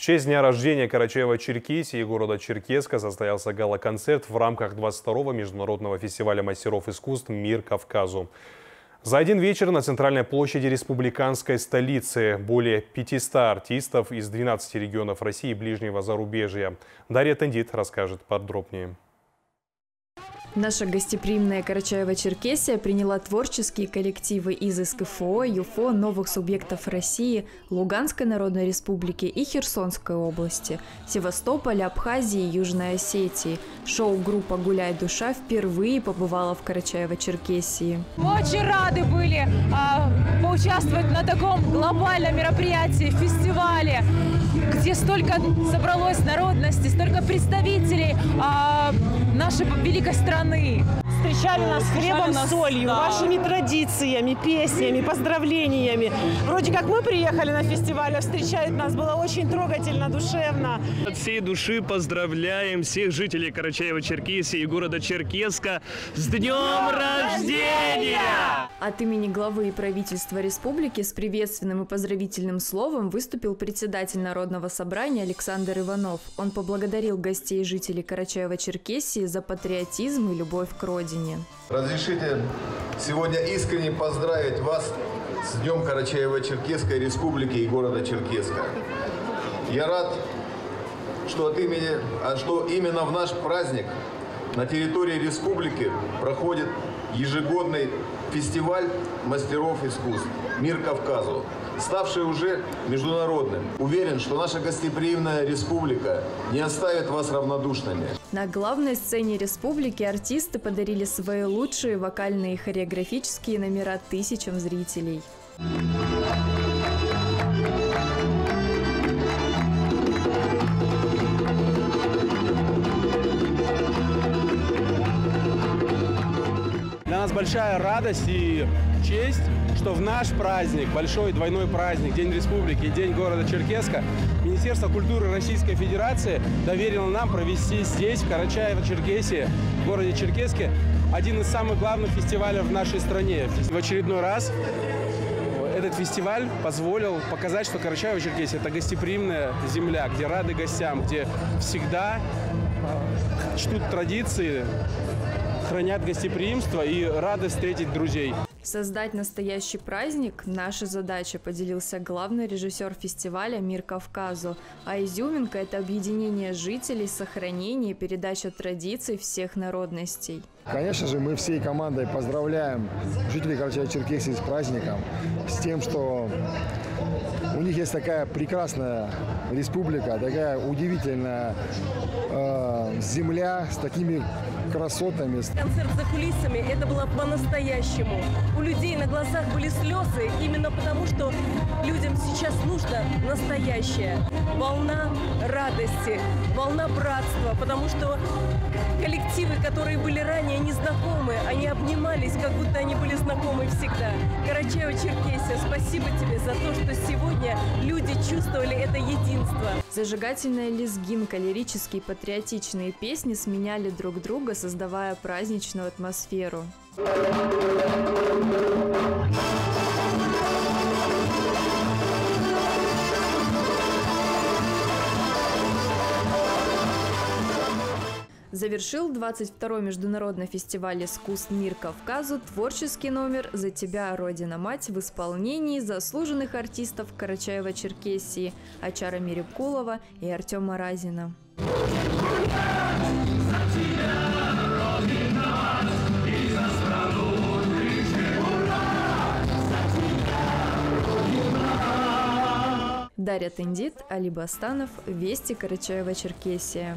В честь дня рождения Карачаево-Черкесии и города Черкесска состоялся гала-концерт в рамках 22-го международного фестиваля мастеров искусств «Мир Кавказу». За один вечер на центральной площади республиканской столицы более 500 артистов из 12 регионов России и ближнего зарубежья. Дарья Тендит расскажет подробнее. Наша гостеприимная Карачаево-Черкесия приняла творческие коллективы из СКФО, ЮФО, новых субъектов России, Луганской Народной Республики и Херсонской области, Севастополя, Абхазии и Южной Осетии. Шоу-группа «Гуляй, душа» впервые побывала в Карачаево-Черкесии. Мы очень рады были поучаствовать на таком глобальном мероприятии, фестивале, где столько собралось народности, столько представителей нашей великой страны. Встречали нас хлебом, солью, вашими традициями, песнями, поздравлениями. Вроде как мы приехали на фестиваль, а встречают нас было очень трогательно, душевно. От всей души поздравляем всех жителей Карачаево-Черкесии и города Черкесска с днем рождения! От имени главы и правительства республики с приветственным и поздравительным словом выступил председатель Народного собрания Александр Иванов. Он поблагодарил гостей и жителей Карачаево-Черкесии за патриотизм и любовь к родине. Разрешите сегодня искренне поздравить вас с Днем Карачаево-Черкесской Республики и города Черкесска. Я рад, что именно в наш праздник на территории республики проходит ежегодный фестиваль мастеров искусств «Мир Кавказу», ставший уже международным. Уверен, что наша гостеприимная республика не оставит вас равнодушными. На главной сцене республики артисты подарили свои лучшие вокальные и хореографические номера тысячам зрителей. Для нас большая радость и честь, что в наш праздник, большой двойной праздник, День Республики и День города Черкесска, Министерство культуры Российской Федерации доверило нам провести здесь, в Карачаево-Черкесии, в городе Черкесске, один из самых главных фестивалей в нашей стране. В очередной раз этот фестиваль позволил показать, что Карачаево-Черкесия – это гостеприимная земля, где рады гостям, где всегда чтут традиции, хранят гостеприимство и рады встретить друзей. Создать настоящий праздник – наша задача, поделился главный режиссер фестиваля «Мир Кавказу». А изюминка – это объединение жителей, сохранение и передача традиций всех народностей. Конечно же, мы всей командой поздравляем жителей Карачаево-Черкесии с праздником, с тем, что у них есть такая прекрасная республика, такая удивительная земля с такими красотами. Концерт за кулисами – это было по-настоящему. У людей на глазах были слезы, именно потому, что людям сейчас нужно настоящее. Волна радости, волна братства, потому что коллективы, которые были ранее незнакомы, они обнимались, как будто они были знакомы всегда. Карачаево-Черкесия, спасибо тебе за то, что сегодня люди чувствовали это единство. Зажигательная лезгинка, лирические патриотичные песни сменяли друг друга, создавая праздничную атмосферу. Завершил 22-й международный фестиваль искусств «Мир Кавказу» творческий номер «За тебя, Родина-Мать» в исполнении заслуженных артистов Карачаево-Черкесии Ачара Мирепкулова и Артема Разина. Дарья Тендит, Али Бастанов, «Вести Карачаево-Черкесия».